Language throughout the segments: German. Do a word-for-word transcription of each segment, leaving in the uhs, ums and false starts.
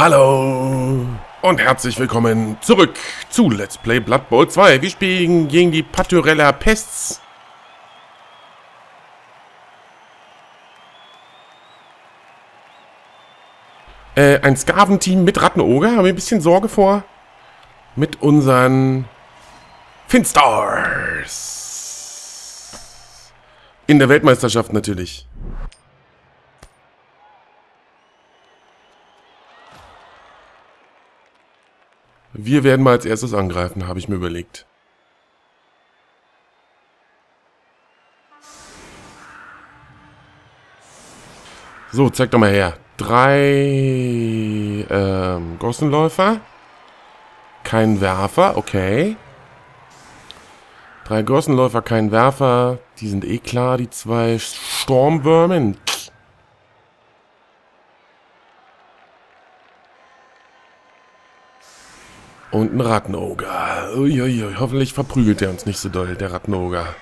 Hallo und herzlich willkommen zurück zu Let's Play Blood Bowl zwei. Wir spielen gegen die Paturella Pests. Äh, ein Skaven-Team mit Rattenoger. Haben wir ein bisschen Sorge vor. Mit unseren Finstars. In der Weltmeisterschaft natürlich. Wir werden mal als erstes angreifen, habe ich mir überlegt. So, zeig doch mal her. Drei ähm, Gossenläufer. Kein Werfer, okay. Drei Gossenläufer, kein Werfer. Die sind eh klar, die zwei Sturmwürmen. Und ein Rattenoger. Uiuiui, hoffentlich verprügelt er uns nicht so doll, der Rattenoger.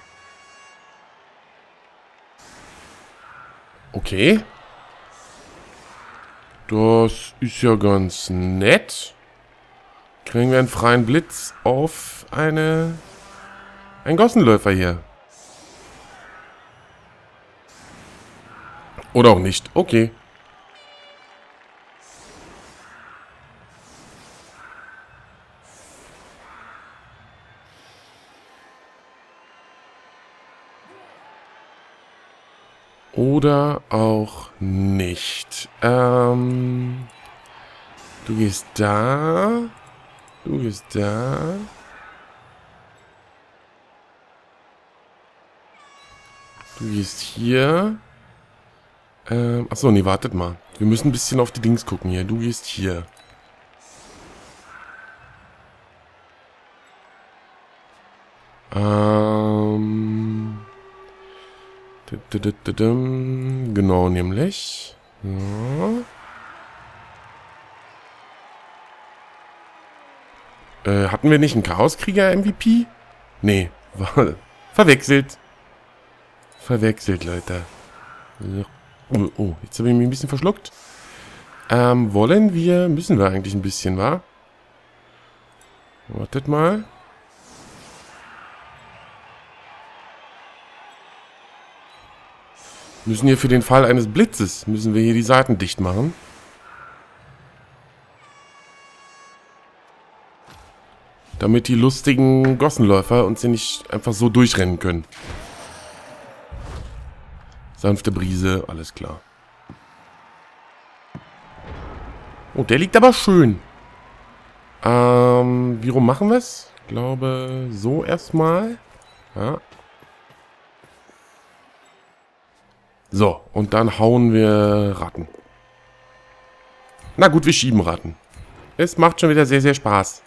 Okay. Das ist ja ganz nett. Kriegen wir einen freien Blitz auf eine... einen Gossenläufer hier. Oder auch nicht. Okay. Oder auch nicht. Ähm, du gehst da. Du gehst da. Du gehst hier. Ähm, achso, nee, wartet mal. Wir müssen ein bisschen auf die Dings gucken hier. Du gehst hier. Ähm... Genau, nämlich. Ja. Äh, hatten wir nicht einen Chaoskrieger-M V P? Nee, war verwechselt. Verwechselt, Leute. Oh, oh, jetzt habe ich mich ein bisschen verschluckt. Ähm, wollen wir, müssen wir eigentlich ein bisschen, wa? Wartet mal. Müssen hier für den Fall eines Blitzes, müssen wir hier die Seiten dicht machen. Damit die lustigen Gossenläufer uns hier nicht einfach so durchrennen können. Sanfte Brise, alles klar. Oh, der liegt aber schön. Ähm, wie rum machen wir es? Ich glaube, so erstmal. Ja. So, und dann hauen wir Ratten. Na gut, wir schieben Ratten. Es macht schon wieder sehr, sehr Spaß.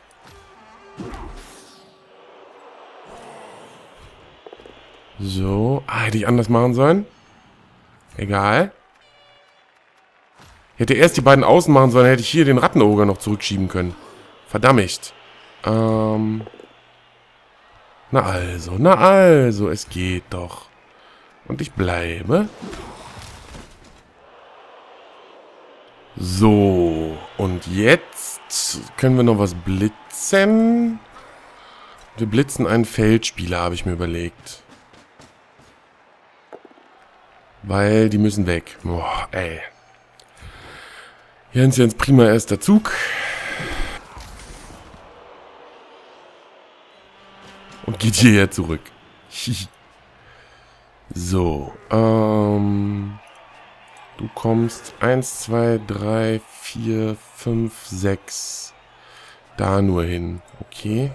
So, ah, hätte ich anders machen sollen. Egal. Hätte erst die beiden außen machen sollen, hätte ich hier den Rattenoger noch zurückschieben können. Verdammt. Ähm. Na also, na also, es geht doch. Und ich bleibe. So. Und jetzt können wir noch was blitzen. Wir blitzen einen Feldspieler, habe ich mir überlegt. Weil die müssen weg. Boah, ey. Jens, Jens, prima erster Zug. Und geht hierher zurück. Hihi. So, ähm, du kommst eins, zwei, drei, vier, fünf, sechs, da nur hin, okay.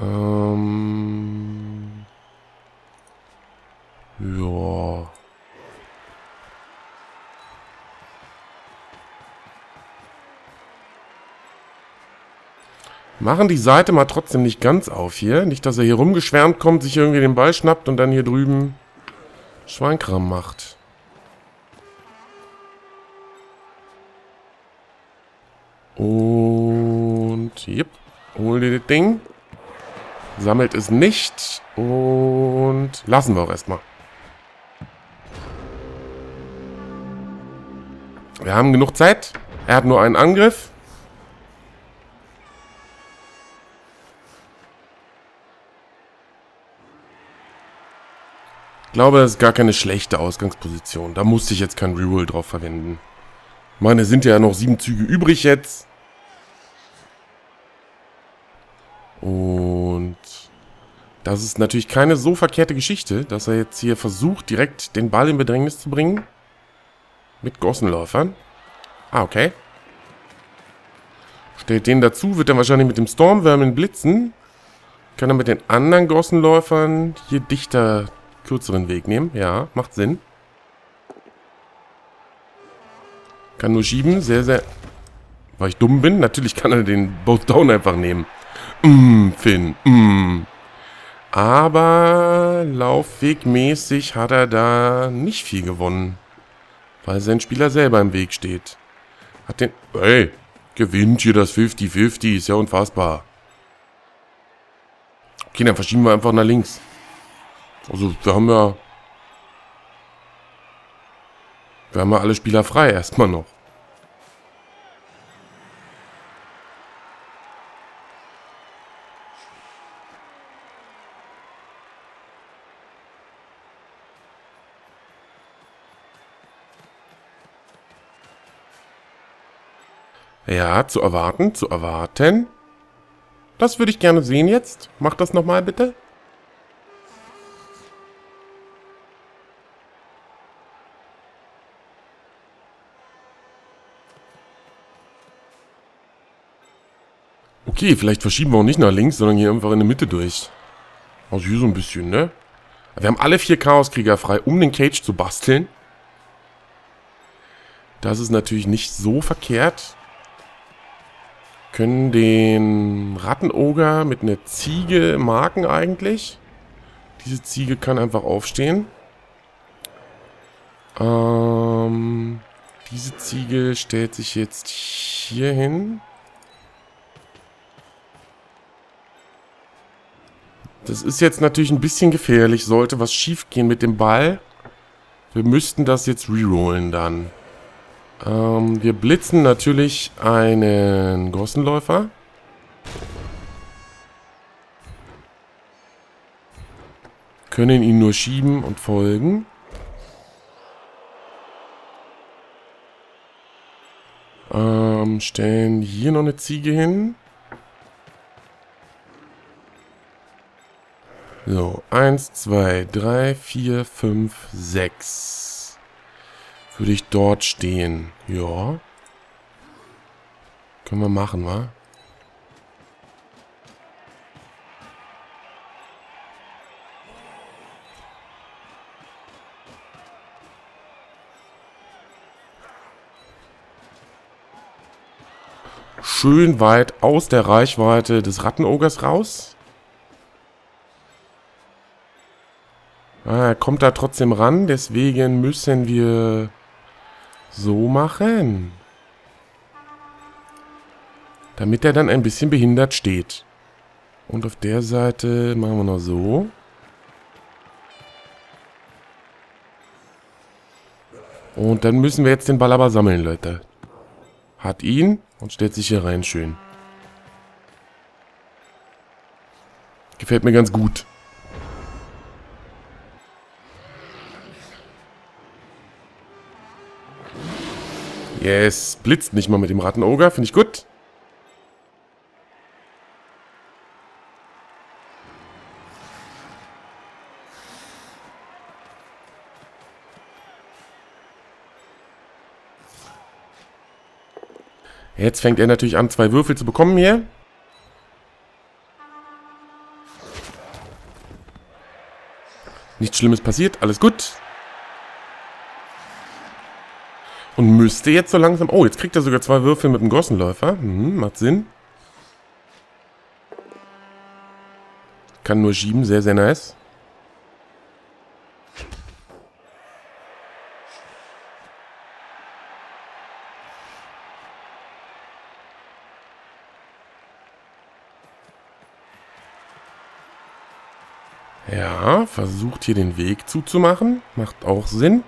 Ähm, ja. Machen die Seite mal trotzdem nicht ganz auf hier. Nicht, dass er hier rumgeschwärmt kommt, sich irgendwie den Ball schnappt und dann hier drüben Schweinkram macht. Und... Jep. Hol dir das Ding. Sammelt es nicht. Und... Lassen wir auch erstmal. Wir haben genug Zeit. Er hat nur einen Angriff. Ich glaube, das ist gar keine schlechte Ausgangsposition. Da musste ich jetzt kein Reroll drauf verwenden. Ich meine, es sind ja noch sieben Züge übrig jetzt. Und das ist natürlich keine so verkehrte Geschichte, dass er jetzt hier versucht, direkt den Ball in Bedrängnis zu bringen. Mit Gossenläufern. Ah, okay. Stellt den dazu, wird dann wahrscheinlich mit dem Stormvermin blitzen. Kann er mit den anderen Gossenläufern hier dichter, kürzeren Weg nehmen. Ja, macht Sinn. Kann nur schieben. Sehr, sehr... Weil ich dumm bin? Natürlich kann er den Both Down einfach nehmen. Mmm, Finn. Mmm. Aber laufwegmäßig hat er da nicht viel gewonnen. Weil sein Spieler selber im Weg steht. Hat den... Ey, gewinnt hier das fünfzig fünfzig. Ist ja unfassbar. Okay, dann verschieben wir einfach nach links. Also, wir haben ja... Wir haben ja alle Spieler frei erstmal noch. Ja, zu erwarten, zu erwarten. Das würde ich gerne sehen jetzt. Mach das nochmal bitte. Okay, vielleicht verschieben wir auch nicht nach links, sondern hier einfach in der Mitte durch. Also hier so ein bisschen, ne? Wir haben alle vier Chaoskrieger frei, um den Cage zu basteln. Das ist natürlich nicht so verkehrt. Können den Rattenoger mit einer Ziege marken eigentlich. Diese Ziege kann einfach aufstehen. Ähm, diese Ziege stellt sich jetzt hier hin. Das ist jetzt natürlich ein bisschen gefährlich. Sollte was schief gehen mit dem Ball. Wir müssten das jetzt rerollen dann. Ähm, wir blitzen natürlich einen Gossenläufer. Können ihn nur schieben und folgen. Ähm, stellen hier noch eine Ziege hin. So, eins, zwei, drei, vier, fünf, sechs. Würde ich dort stehen. Ja. Können wir machen, wa? Schön weit aus der Reichweite des Rattenogers raus. Ah, er kommt da trotzdem ran. Deswegen müssen wir... so machen. Damit er dann ein bisschen behindert steht. Und auf der Seite machen wir noch so. Und dann müssen wir jetzt den Ball aber sammeln, Leute. Hat ihn und stellt sich hier rein, schön. Gefällt mir ganz gut. Es blitzt nicht mal mit dem Rattenoger, finde ich gut. Jetzt fängt er natürlich an, zwei Würfel zu bekommen hier. Nichts Schlimmes passiert, alles gut. Und müsste jetzt so langsam... Oh, jetzt kriegt er sogar zwei Würfel mit dem Gossenläufer. Hm, macht Sinn. Kann nur schieben, sehr, sehr nice. Ja, versucht hier den Weg zuzumachen. Macht auch Sinn.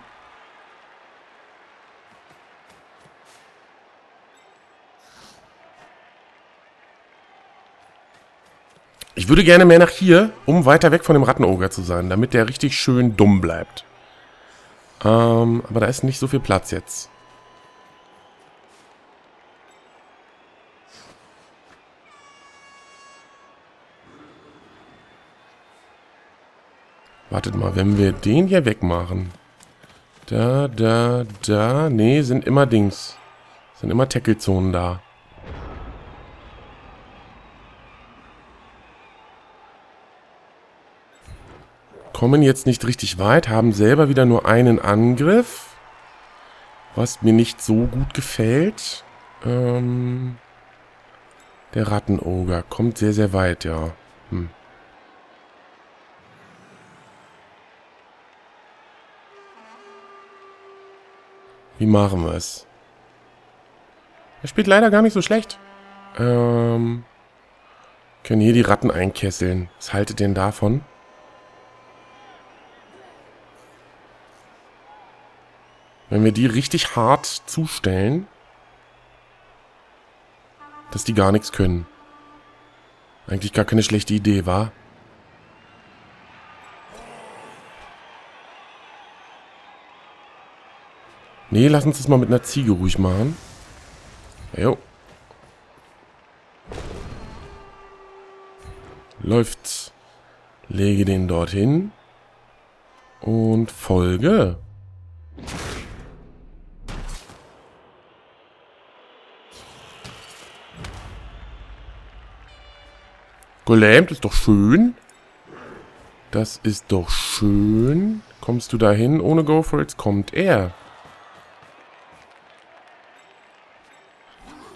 Ich würde gerne mehr nach hier, um weiter weg von dem Rattenoger zu sein, damit der richtig schön dumm bleibt. Ähm, aber da ist nicht so viel Platz jetzt. Wartet mal, wenn wir den hier wegmachen. Da, da, da. Nee, sind immer Dings. Sind immer Tackle-Zonen da. Kommen jetzt nicht richtig weit, haben selber wieder nur einen Angriff. Was mir nicht so gut gefällt. Ähm, der Rattenoger kommt sehr, sehr weit, ja. Hm. Wie machen wir es? Er spielt leider gar nicht so schlecht. Ähm, können hier die Ratten einkesseln. Was haltet ihr denn davon? Wenn wir die richtig hart zustellen, dass die gar nichts können. Eigentlich gar keine schlechte Idee, wa? Nee, lass uns das mal mit einer Ziege ruhig machen. Jo. Läuft's. Lege den dorthin. Und folge. Gelähmt ist doch schön. Das ist doch schön. Kommst du dahin ohne Go for it? Kommt er.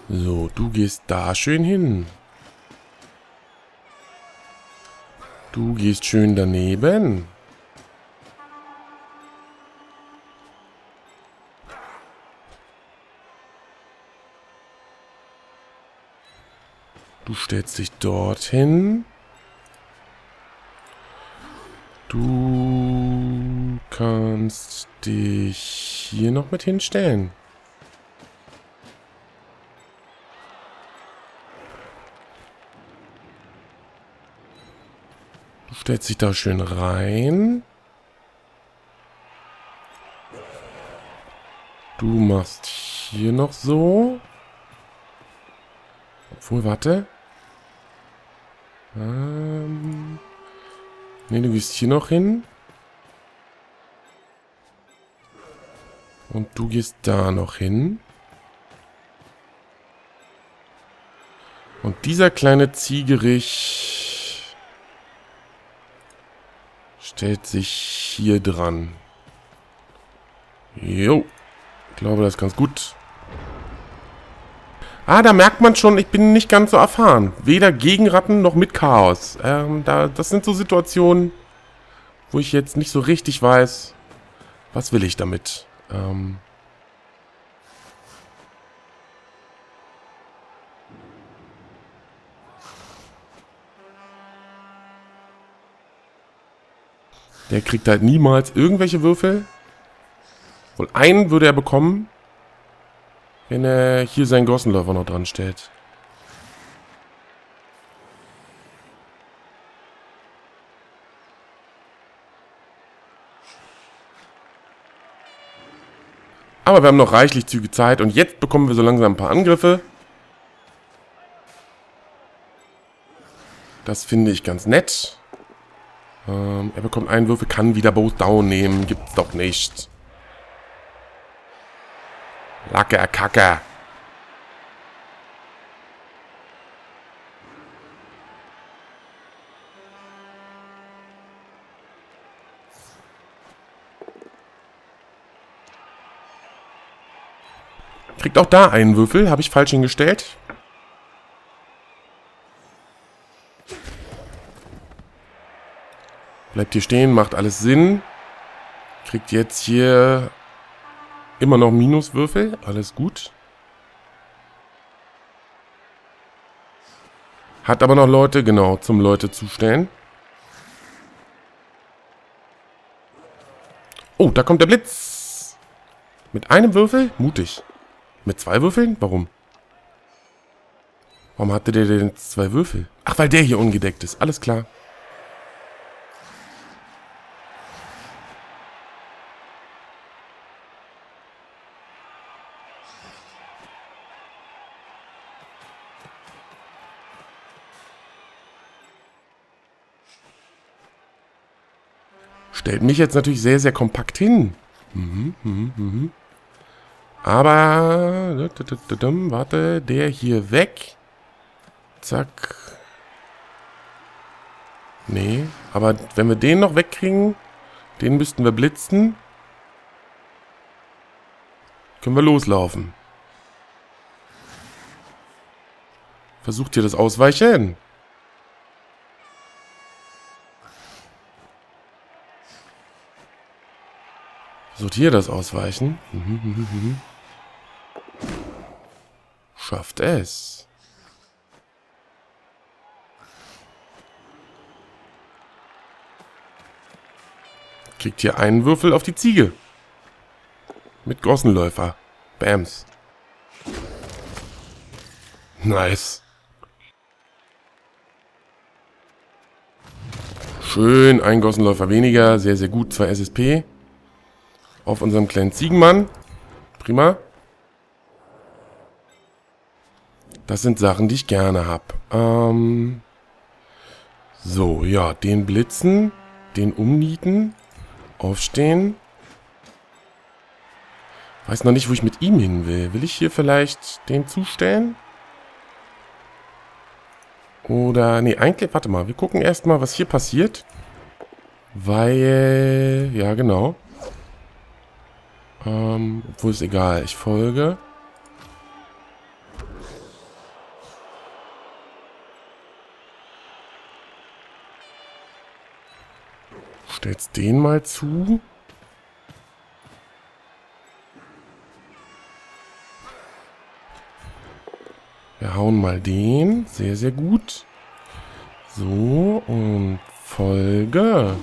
So, du gehst da schön hin. Du gehst schön daneben. Du stellst dich dorthin. Du kannst dich hier noch mit hinstellen. Stellt sich da schön rein. Du machst hier noch so. Obwohl, warte. Ähm. Ne, du gehst hier noch hin. Und du gehst da noch hin. Und dieser kleine Ziegerich stellt sich hier dran. Jo. Ich glaube, das ist ganz gut. Ah, da merkt man schon, ich bin nicht ganz so erfahren. Weder gegen Ratten noch mit Chaos. Ähm, da, das sind so Situationen, wo ich jetzt nicht so richtig weiß, was will ich damit. Ähm... Der kriegt halt niemals irgendwelche Würfel. Wohl einen würde er bekommen, wenn er hier seinen Gossenläufer noch dran stellt. Aber wir haben noch reichlich Züge Zeit und jetzt bekommen wir so langsam ein paar Angriffe. Das finde ich ganz nett. Ähm, er bekommt einen Würfel, kann wieder Both Down nehmen. Gibt's doch nicht. Lacker, Kacker. Kriegt auch da einen Würfel. Habe ich falsch hingestellt. Bleibt hier stehen, macht alles Sinn. Kriegt jetzt hier immer noch Minuswürfel. Alles gut. Hat aber noch Leute, genau, zum Leute zustellen. Oh, da kommt der Blitz. Mit einem Würfel? Mutig. Mit zwei Würfeln? Warum? Warum hatte der denn zwei Würfel? Ach, weil der hier ungedeckt ist. Alles klar. Stellt mich jetzt natürlich sehr, sehr kompakt hin. Mhm, mhm, mhm. Aber... Warte, der hier weg. Zack. Nee, aber wenn wir den noch wegkriegen, den müssten wir blitzen. Können wir loslaufen. Versucht hier das Ausweichen. Hier das Ausweichen. Schafft es. Kriegt hier einen Würfel auf die Ziege. Mit Gossenläufer. Bams. Nice. Schön, ein Gossenläufer weniger. Sehr, sehr gut. Zwei S S P. Auf unserem kleinen Ziegenmann. Prima. Das sind Sachen, die ich gerne habe. Ähm so, ja. Den blitzen. Den umnieten. Aufstehen. Weiß noch nicht, wo ich mit ihm hin will. Will ich hier vielleicht den zustellen? Oder... Nee, eigentlich... Warte mal. Wir gucken erstmal, was hier passiert. Weil... Ja, genau. Ähm, obwohl ist egal, ich folge. Stell's den mal zu. Wir hauen mal den. Sehr, sehr gut. So, und folge.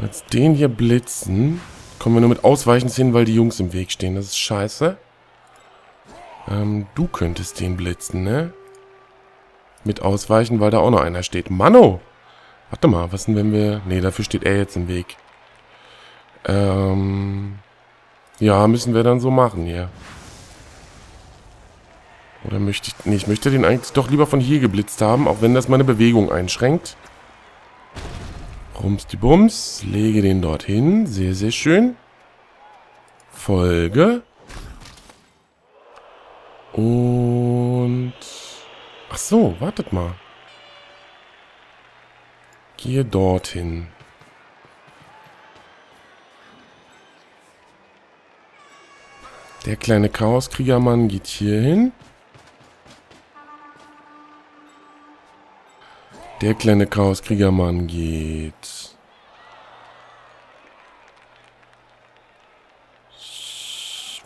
Jetzt den hier blitzen. Kommen wir nur mit Ausweichen hin, weil die Jungs im Weg stehen. Das ist scheiße. Ähm, du könntest den blitzen, ne? Mit Ausweichen, weil da auch noch einer steht. Mano! Warte mal, was denn, wenn wir... Ne, dafür steht er jetzt im Weg. Ähm... Ja, müssen wir dann so machen hier. Oder möchte ich... Ne, ich möchte den eigentlich doch lieber von hier geblitzt haben, auch wenn das meine Bewegung einschränkt. Rums die Bums, lege den dorthin, sehr, sehr schön. Folge. Und... Ach so, wartet mal. Gehe dorthin. Der kleine Chaoskriegermann geht hier hin. Der kleine Chaoskriegermann geht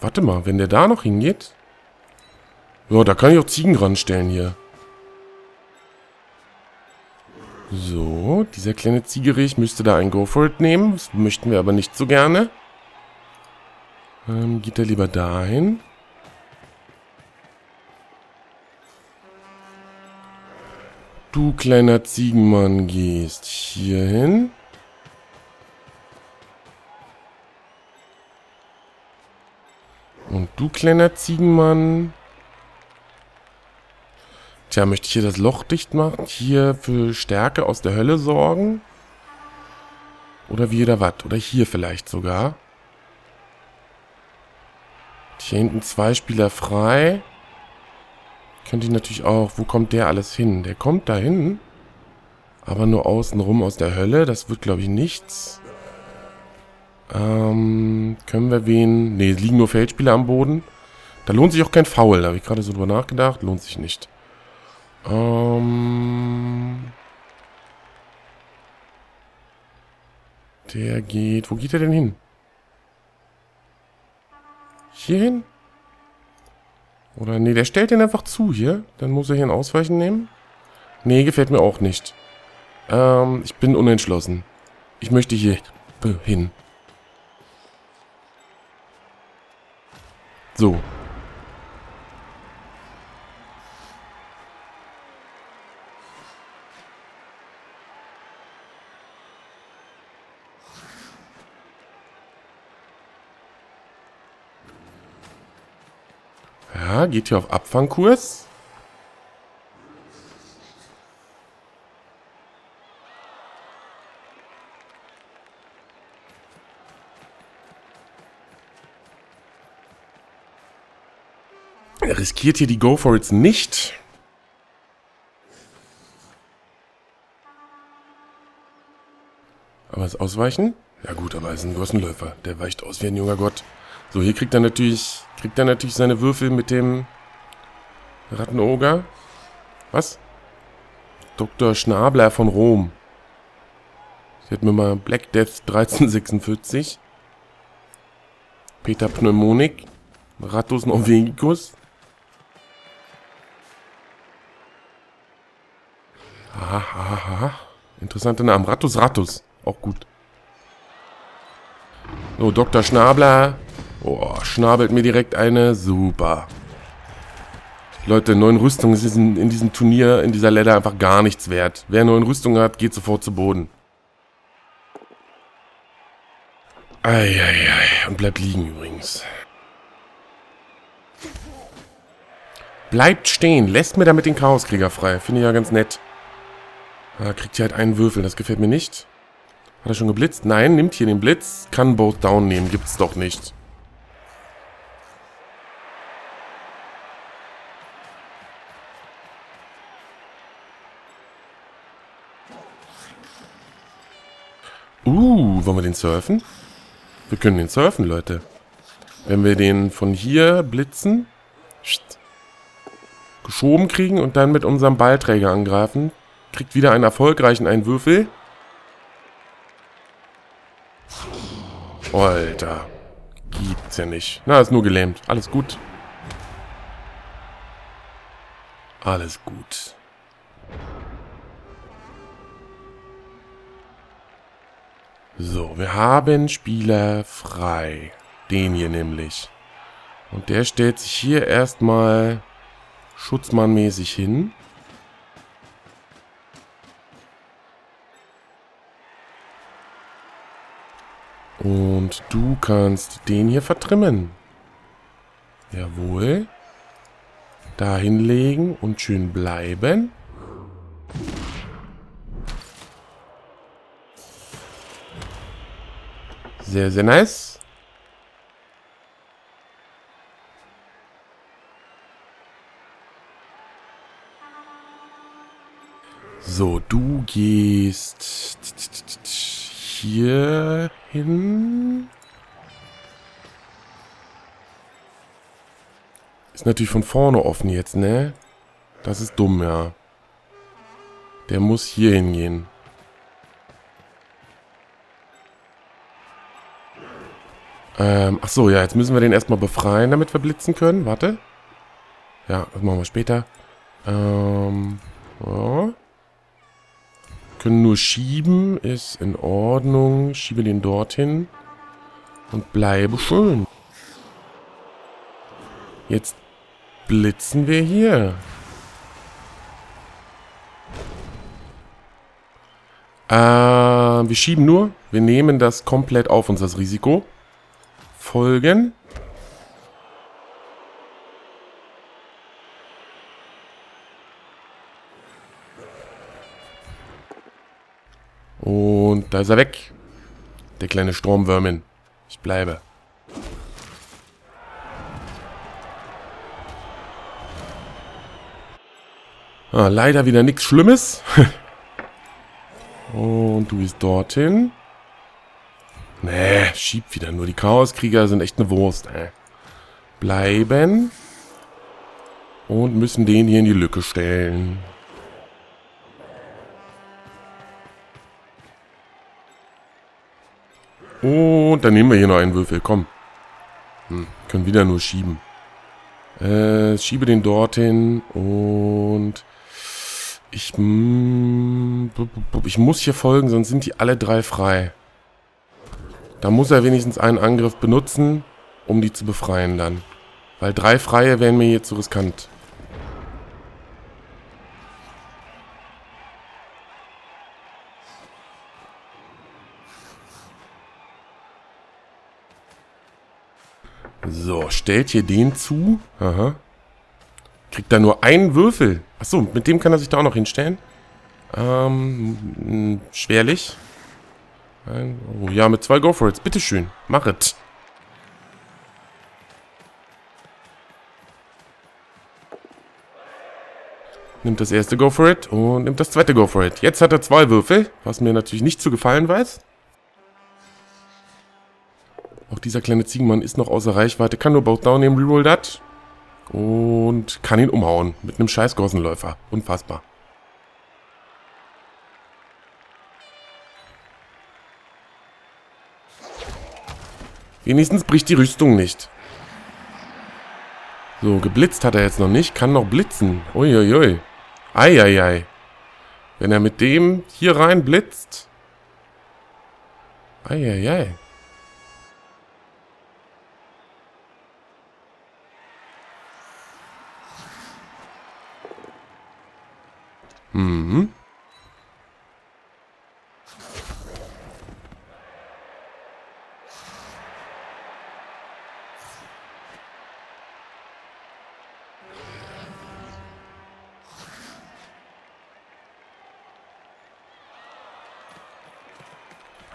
warte mal, wenn der da noch hingeht. Ja, da kann ich auch Ziegen ranstellen hier. So, dieser kleine Ziegerich müsste da ein Go for it nehmen. Das möchten wir aber nicht so gerne. Ähm, geht er lieber dahin. Du kleiner Ziegenmann gehst hier hin. Und du kleiner Ziegenmann. Tja, möchte ich hier das Loch dicht machen? Hier für Stärke aus der Hölle sorgen? Oder wie oder was? Oder hier vielleicht sogar. Hier hinten zwei Spieler frei. Könnte ich natürlich auch... Wo kommt der alles hin? Der kommt da hin. Aber nur außenrum aus der Hölle. Das wird, glaube ich, nichts. Ähm, können wir wen... Ne, liegen nur Feldspieler am Boden. Da lohnt sich auch kein Foul. Da habe ich gerade so drüber nachgedacht. Lohnt sich nicht. Ähm... Der geht... Wo geht er denn hin? Hier hin? Oder nee, der stellt den einfach zu hier. Dann muss er hier ein Ausweichen nehmen. Nee, gefällt mir auch nicht. Ähm, ich bin unentschlossen. Ich möchte hier hin. So. Ja, geht hier auf Abfangkurs. Er riskiert hier die Go-For-Its nicht. Aber das Ausweichen? Ja gut, aber er ist ein Gossenläufer. Der weicht aus wie ein junger Gott. So, hier kriegt er natürlich, kriegt er natürlich seine Würfel mit dem Rattenoger. Was? Doktor Schnabler von Rom. Ich hätte mir mal Black Death dreizehn sechsundvierzig. Peter Pneumonik. Rattus Norvegicus. Hahaha. Interessanter Name. Rattus Rattus. Auch gut. So, Doktor Schnabler. Oh, schnabelt mir direkt eine. Super. Leute, neun Rüstungen ist in diesem Turnier, in dieser Ladder einfach gar nichts wert. Wer neun Rüstungen hat, geht sofort zu Boden. Eieiei. Und bleibt liegen übrigens. Bleibt stehen. Lässt mir damit den Chaoskrieger frei. Finde ich ja ganz nett. Ah, kriegt hier halt einen Würfel. Das gefällt mir nicht. Hat er schon geblitzt? Nein, nimmt hier den Blitz. Kann Both Down nehmen. Gibt's doch nicht. Uh, wollen wir den surfen? Wir können den surfen, Leute. Wenn wir den von hier blitzen... geschoben kriegen und dann mit unserem Ballträger angreifen. Kriegt wieder einen erfolgreichen einen Würfel. Alter. Gibt's ja nicht. Na, ist nur gelähmt. Alles gut. Alles gut. So, wir haben Spieler frei. Den hier nämlich. Und der stellt sich hier erstmal... schutzmannmäßig hin. Und du kannst den hier vertrimmen. Jawohl. Da hinlegen und schön bleiben. Sehr, sehr nice. So, du gehst hier hin. Ist natürlich von vorne offen jetzt, ne? Das ist dumm, ja. Der muss hier hingehen. Ähm, ach so, ja, jetzt müssen wir den erstmal befreien, damit wir blitzen können. Warte. Ja, das machen wir später. Ähm, ja. Können nur schieben, ist in Ordnung. Schiebe den dorthin und bleibe schön. Jetzt blitzen wir hier. Äh, wir schieben nur. Wir nehmen das komplett auf uns, das Risiko. Folgen. Und da ist er weg. Der kleine Stromwürmin. Ich bleibe. Ah, leider wieder nichts Schlimmes. Und du bist dorthin. Nee, schiebt wieder nur. Die Chaoskrieger sind echt eine Wurst. Ey. Bleiben. Und müssen den hier in die Lücke stellen. Und dann nehmen wir hier noch einen Würfel. Komm. Hm, können wieder nur schieben. Äh, schiebe den dorthin. Und... Ich... Mm, ich muss hier folgen, sonst sind die alle drei frei. Da muss er wenigstens einen Angriff benutzen, um die zu befreien dann. Weil drei Freie wären mir hier zu riskant. So, stellt hier den zu. Aha. kriegt da nur einen Würfel. Achso, mit dem kann er sich da auch noch hinstellen. Ähm, schwerlich. Ein, oh ja, mit zwei Go-For-Its. Bitteschön, mach it. Nimmt das erste Go-For-It und nimmt das zweite Go-For-It. Jetzt hat er zwei Würfel, was mir natürlich nicht zu gefallen weiß. Auch dieser kleine Ziegenmann ist noch außer Reichweite. Kann nur Both Down nehmen, Reroll dat. Und kann ihn umhauen mit einem scheiß Gorsenläufer. Unfassbar. Wenigstens bricht die Rüstung nicht. So, geblitzt hat er jetzt noch nicht. Kann noch blitzen. Uiuiui. Eieiei. Wenn er mit dem hier rein blitzt. Eieiei. Mhm.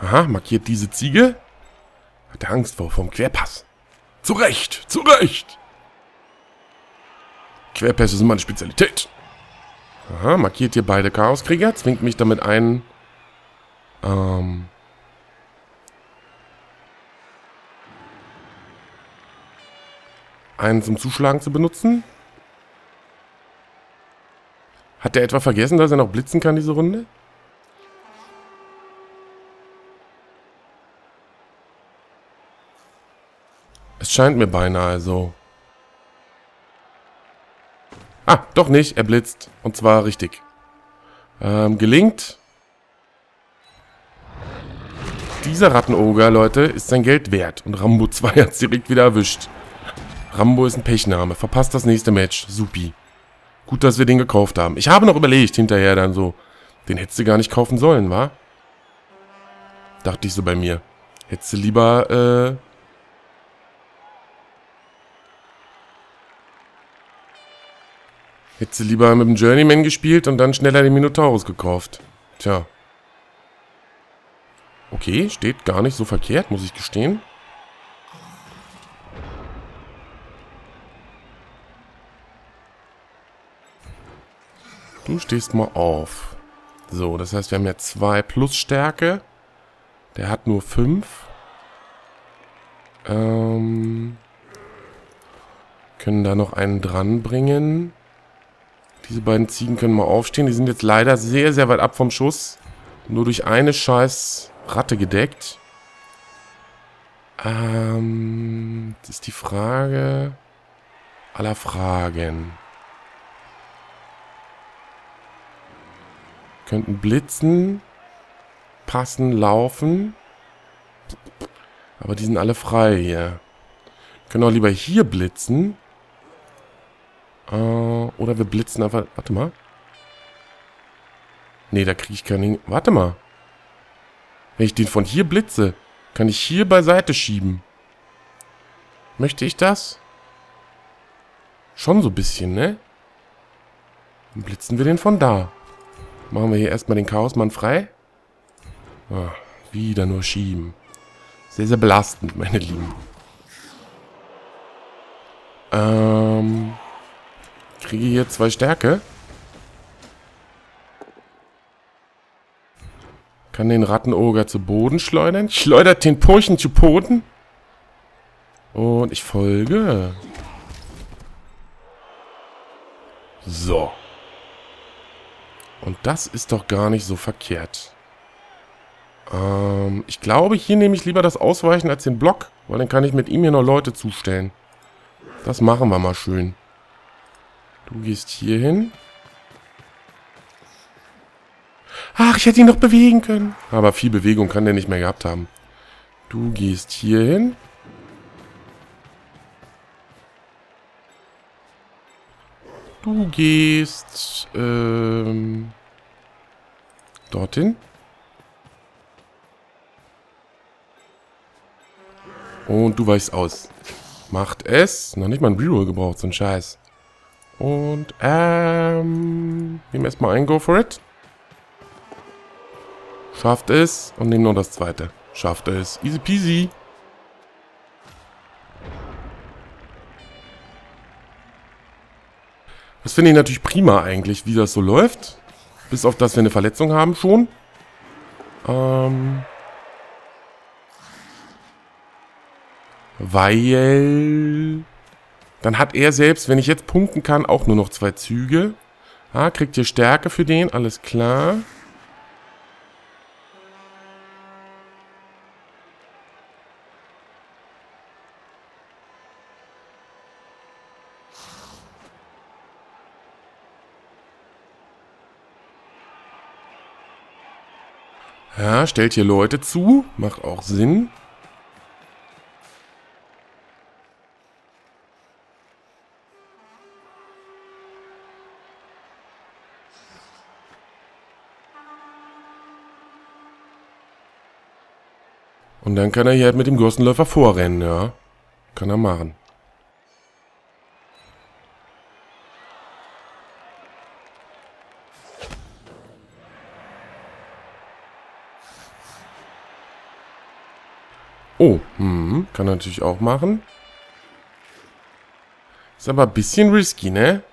Aha, markiert diese Ziege. Hat er Angst vor vom Querpass. Zu Recht, zu Recht. Querpässe sind meine Spezialität. Aha, markiert hier beide Chaoskrieger. Zwingt mich damit ein. Ähm. Einen zum Zuschlagen zu benutzen. Hat er etwa vergessen, dass er noch blitzen kann, diese Runde? Es scheint mir beinahe so. Ah, doch nicht. Er blitzt. Und zwar richtig. Ähm, gelingt. Dieser Rattenoger, Leute, ist sein Geld wert. Und Rambo zwei hat es direkt wieder erwischt. Rambo ist ein Pechname. Verpasst das nächste Match. Supi. Gut, dass wir den gekauft haben. Ich habe noch überlegt hinterher dann so. Den hättest du gar nicht kaufen sollen, wa? Dachte ich so bei mir. Hättest du lieber, äh... Hättest du lieber mit dem Journeyman gespielt und dann schneller den Minotaurus gekauft. Tja. Okay, steht gar nicht so verkehrt, muss ich gestehen. Du stehst mal auf. So, das heißt, wir haben ja zwei plus Stärke. Der hat nur fünf. Ähm, können da noch einen dranbringen. Diese beiden Ziegen können mal aufstehen. Die sind jetzt leider sehr, sehr weit ab vom Schuss. Nur durch eine scheiß Ratte gedeckt. Ähm, das ist die Frage aller Fragen. Könnten blitzen, passen, laufen. Aber die sind alle frei hier. Können auch lieber hier blitzen. Uh, oder wir blitzen einfach... Warte mal. Nee, da kriege ich keinen... Warte mal. Wenn ich den von hier blitze, kann ich hier beiseite schieben. Möchte ich das? Schon so ein bisschen, ne? Dann blitzen wir den von da. Machen wir hier erstmal den Chaosmann frei. Ah, wieder nur schieben. Sehr, sehr belastend, meine Lieben. Ähm... Kriege hier zwei Stärke. Kann den Rattenoger zu Boden schleudern. Schleudert den Purchen zu Boden. Und ich folge. So. Und das ist doch gar nicht so verkehrt. Ähm, ich glaube, hier nehme ich lieber das Ausweichen als den Block. Weil dann kann ich mit ihm hier noch Leute zustellen. Das machen wir mal schön. Du gehst hier hin. Ach, ich hätte ihn noch bewegen können. Aber viel Bewegung kann der nicht mehr gehabt haben. Du gehst hier hin. Du gehst... Ähm, dorthin. Und du weichst aus. Macht es. Noch nicht mal ein Reroll gebraucht, so ein Scheiß. Und ähm, nehmen erstmal ein Go for it. Schafft es und nehmen nur das zweite. Schafft es. Easy peasy. Das finde ich natürlich prima eigentlich, wie das so läuft. Bis auf, dass wir eine Verletzung haben schon. Ähm... Weil... Dann hat er selbst, wenn ich jetzt punkten kann, auch nur noch zwei Züge. Ah, kriegt ihr Stärke für den, alles klar. Ja, stellt hier Leute zu, macht auch Sinn. Und dann kann er hier halt mit dem Gossenläufer vorrennen, ja. Kann er machen. Oh, hm, kann er natürlich auch machen. Ist aber ein bisschen risky, ne?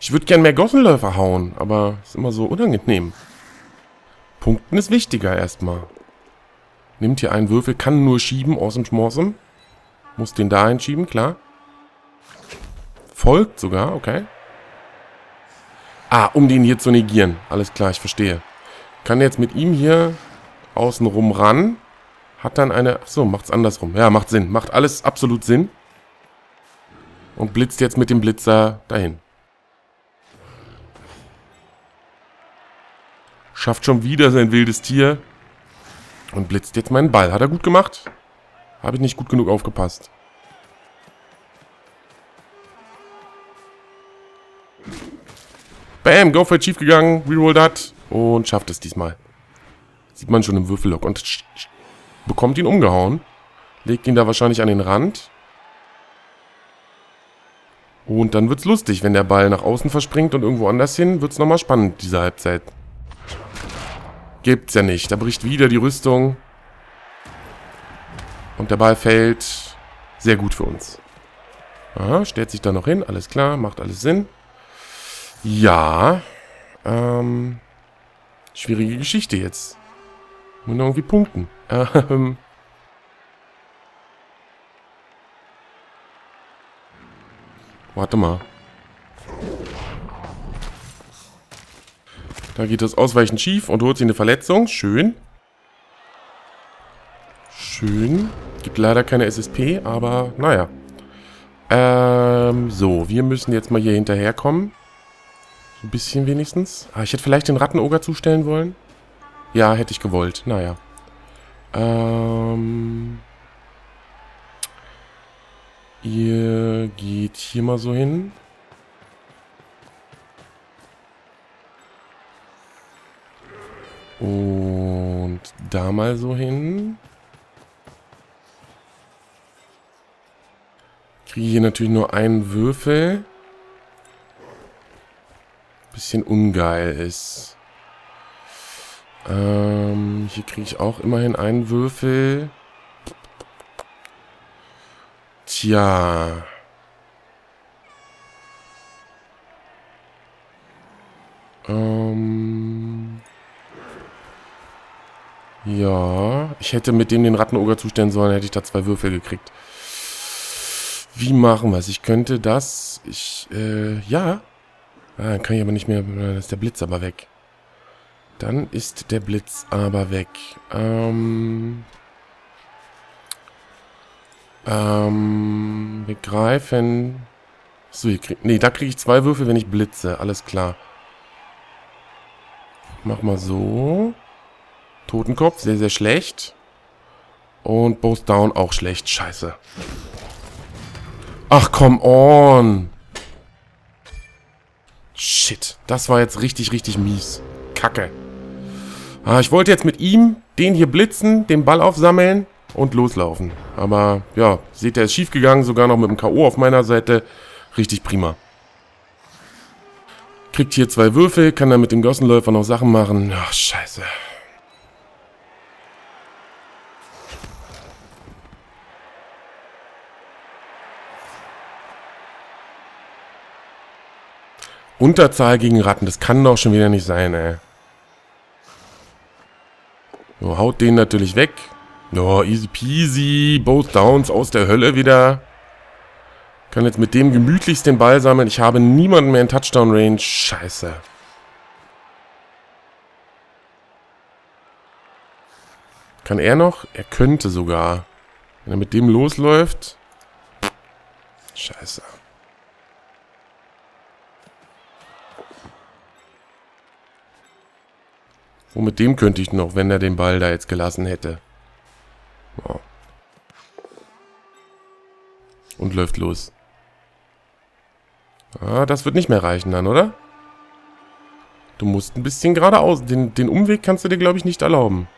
Ich würde gern mehr Gossenläufer hauen, aber ist immer so unangenehm. Punkten ist wichtiger erstmal. Nimmt hier einen Würfel, kann nur schieben, awesome schmorsem. Muss den da hinschieben, klar. Folgt sogar, okay. Ah, um den hier zu negieren. Alles klar, ich verstehe. Kann jetzt mit ihm hier außenrum ran. Hat dann eine... Achso, macht's andersrum. Ja, macht Sinn. Macht alles absolut Sinn. Und blitzt jetzt mit dem Blitzer dahin. Schafft schon wieder sein wildes Tier. Und blitzt jetzt meinen Ball. Hat er gut gemacht? Habe ich nicht gut genug aufgepasst. Bam, go for it, schief gegangen. Reroll dat. Und schafft es diesmal. Sieht man schon im Würfellock. Und bekommt ihn umgehauen. Legt ihn da wahrscheinlich an den Rand. Und dann wird's lustig, wenn der Ball nach außen verspringt und irgendwo anders hin. Wird's nochmal spannend, diese Halbzeit. Gibt's ja nicht. Da bricht wieder die Rüstung. Und der Ball fällt. Sehr gut für uns. Aha, stellt sich da noch hin. Alles klar, macht alles Sinn. Ja. Ähm. Schwierige Geschichte jetzt. Muss noch irgendwie punkten. Ähm. Warte mal. Da geht das Ausweichen schief und holt sich eine Verletzung. Schön. Schön. Gibt leider keine S S P, aber naja. Ähm, so, wir müssen jetzt mal hier hinterherkommen. So ein bisschen wenigstens. Ah, ich hätte vielleicht den Rattenoger zustellen wollen. Ja, hätte ich gewollt. Naja. Ähm, ihr geht hier mal so hin. Und da mal so hin. Kriege hier natürlich nur einen Würfel. Bisschen ungeil ist. Ähm, hier kriege ich auch immerhin einen Würfel. Tja. Ähm... Ja, ich hätte mit dem den Rattenoger zustellen sollen, hätte ich da zwei Würfel gekriegt. Wie machen wir es? Ich könnte das... Ich, äh, ja. Ah, dann kann ich aber nicht mehr... Dann ist der Blitz aber weg. Dann ist der Blitz aber weg. Ähm... Ähm... Wir greifen... So, hier krieg... Nee, da kriege ich zwei Würfel, wenn ich blitze. Alles klar. Mach mal so... Totenkopf, sehr, sehr schlecht. Und Both Down auch schlecht. Scheiße. Ach, come on. Shit. Das war jetzt richtig, richtig mies. Kacke. Ah, ich wollte jetzt mit ihm den hier blitzen, den Ball aufsammeln. und loslaufen. Aber ja, seht ihr, ist schief gegangen, sogar noch mit dem K O auf meiner Seite. Richtig prima. Kriegt hier zwei Würfel, kann dann mit dem Gossenläufer noch Sachen machen. Ach, scheiße. Unterzahl gegen Ratten, das kann doch schon wieder nicht sein, ey. So, haut den natürlich weg. Oh, easy peasy, both downs aus der Hölle wieder. Kann jetzt mit dem gemütlichst den Ball sammeln. Ich habe niemanden mehr in Touchdown-Range. Scheiße. Kann er noch? Er könnte sogar. Wenn er mit dem losläuft. Scheiße. So, mit dem könnte ich noch, wenn er den Ball da jetzt gelassen hätte. Oh. Und läuft los. Ah, das wird nicht mehr reichen dann, oder? Du musst ein bisschen geradeaus. Den, den Umweg kannst du dir, glaube ich, nicht erlauben.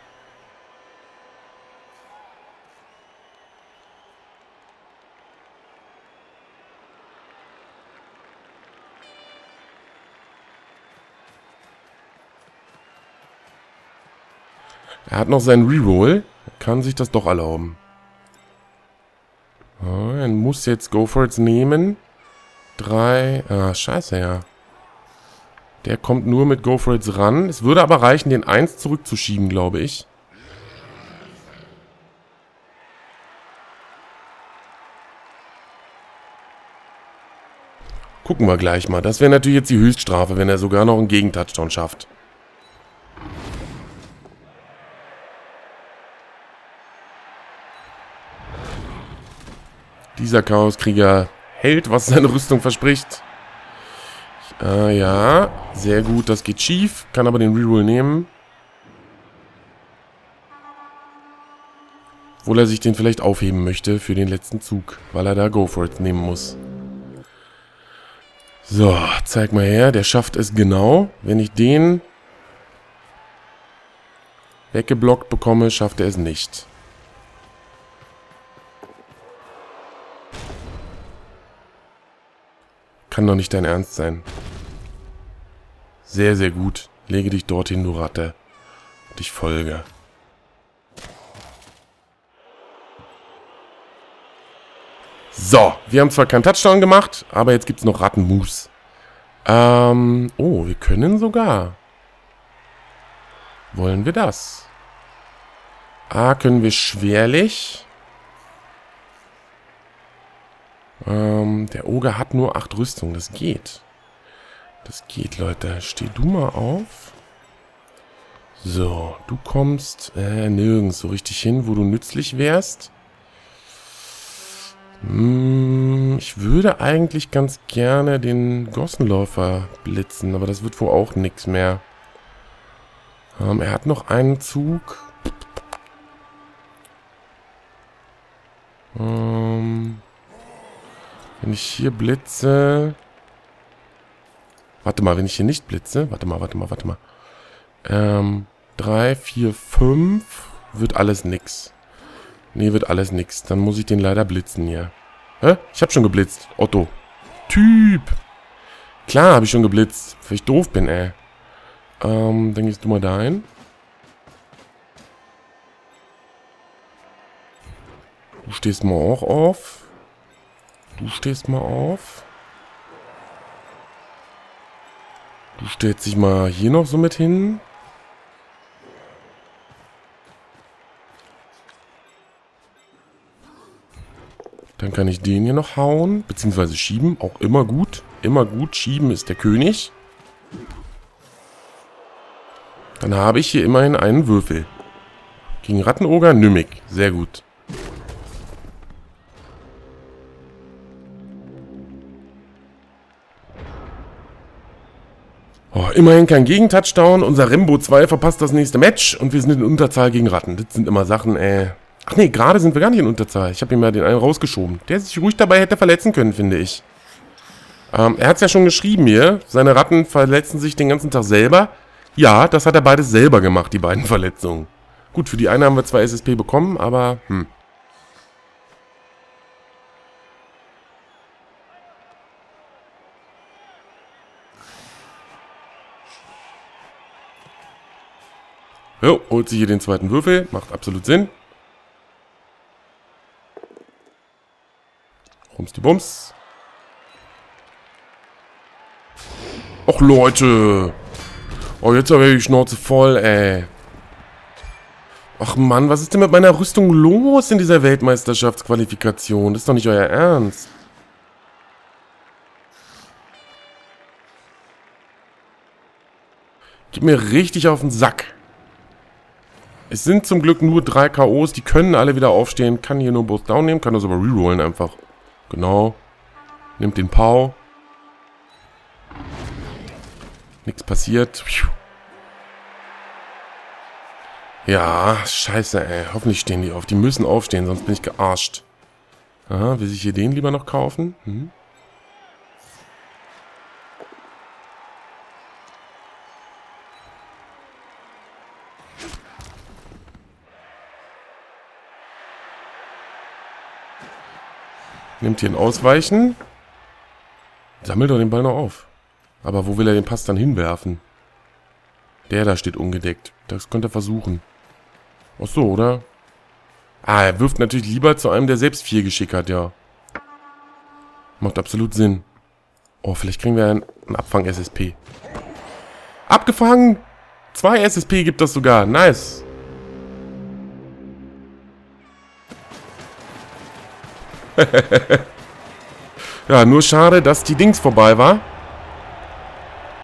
Er hat noch seinen Reroll. Kann sich das doch erlauben. Oh, er muss jetzt Go for it nehmen. Drei. Ah, scheiße, ja. Der kommt nur mit Go for it ran. Es würde aber reichen, den eins zurückzuschieben, glaube ich. Gucken wir gleich mal. Das wäre natürlich jetzt die Höchststrafe, wenn er sogar noch einen Gegentouchdown schafft. Dieser Chaoskrieger hält, was seine Rüstung verspricht. Ah ja, sehr gut, das geht schief. Kann aber den Reroll nehmen. Obwohl er sich den vielleicht aufheben möchte für den letzten Zug, weil er da Go for it nehmen muss. So, zeig mal her, der schafft es genau. Wenn ich den weggeblockt bekomme, schafft er es nicht. Kann doch nicht dein Ernst sein. Sehr, sehr gut. Lege dich dorthin, du Ratte. Und ich folge. So, wir haben zwar keinen Touchdown gemacht, aber jetzt gibt es noch Rattenmoves. Ähm, oh, wir können sogar. Wollen wir das? Ah, können wir schwerlich... Ähm, der Ogre hat nur acht Rüstung. Das geht. Das geht, Leute. Steh du mal auf. So, du kommst äh, nirgends so richtig hin, wo du nützlich wärst. Hm, ich würde eigentlich ganz gerne den Gossenläufer blitzen, aber das wird wohl auch nichts mehr. Ähm, er hat noch einen Zug. Ähm... Wenn ich hier blitze... Warte mal, wenn ich hier nicht blitze... Warte mal, warte mal, warte mal. Ähm, drei, vier, fünf... Wird alles nix. Nee, wird alles nix. Dann muss ich den leider blitzen hier. Hä? Ich hab schon geblitzt. Otto. Typ! Klar, habe ich schon geblitzt. Weil ich doof bin, ey. Ähm, dann gehst du mal dahin. Du stehst mal auch auf. Du stehst mal auf. Du stellst dich mal hier noch so mit hin. Dann kann ich den hier noch hauen, beziehungsweise schieben, auch immer gut. Immer gut, schieben ist der König. Dann habe ich hier immerhin einen Würfel. Gegen Rattenoger, Nümmig, sehr gut. Oh, immerhin kein Gegentouchdown. Unser Rembo zwei verpasst das nächste Match. Und wir sind in Unterzahl gegen Ratten. Das sind immer Sachen, äh... Ach nee, gerade sind wir gar nicht in Unterzahl. Ich habe ihm ja den einen rausgeschoben. Der sich ruhig dabei hätte verletzen können, finde ich. Ähm, er hat es ja schon geschrieben hier. Seine Ratten verletzen sich den ganzen Tag selber. Ja, das hat er beides selber gemacht, die beiden Verletzungen. Gut, für die eine haben wir zwar S S P bekommen, aber hm. Jo, holt sich hier den zweiten Würfel. Macht absolut Sinn. Rums die Bums. Och, Leute. Oh, jetzt habe ich die Schnauze voll, ey. Ach, Mann, was ist denn mit meiner Rüstung los in dieser Weltmeisterschaftsqualifikation? Das ist doch nicht euer Ernst. Gib mir richtig auf den Sack. Es sind zum Glück nur drei K Os, die können alle wieder aufstehen. Kann hier nur Both Down nehmen, kann das aber rerollen einfach. Genau. Nimmt den Pau. Nichts passiert. Ja, scheiße, ey. Hoffentlich stehen die auf. Die müssen aufstehen, sonst bin ich gearscht. Aha, will ich hier den lieber noch kaufen? Hm? Nimmt hier ein Ausweichen. Sammelt doch den Ball noch auf. Aber wo will er den Pass dann hinwerfen? Der da steht ungedeckt. Das könnte er versuchen. Ach so, oder? Ah, er wirft natürlich lieber zu einem, der selbst viel Geschick hat, ja. Macht absolut Sinn. Oh, vielleicht kriegen wir einen, einen Abfang-S S P. Abgefangen! Zwei S S P gibt das sogar. Nice! Ja, nur schade, dass die Dings vorbei war.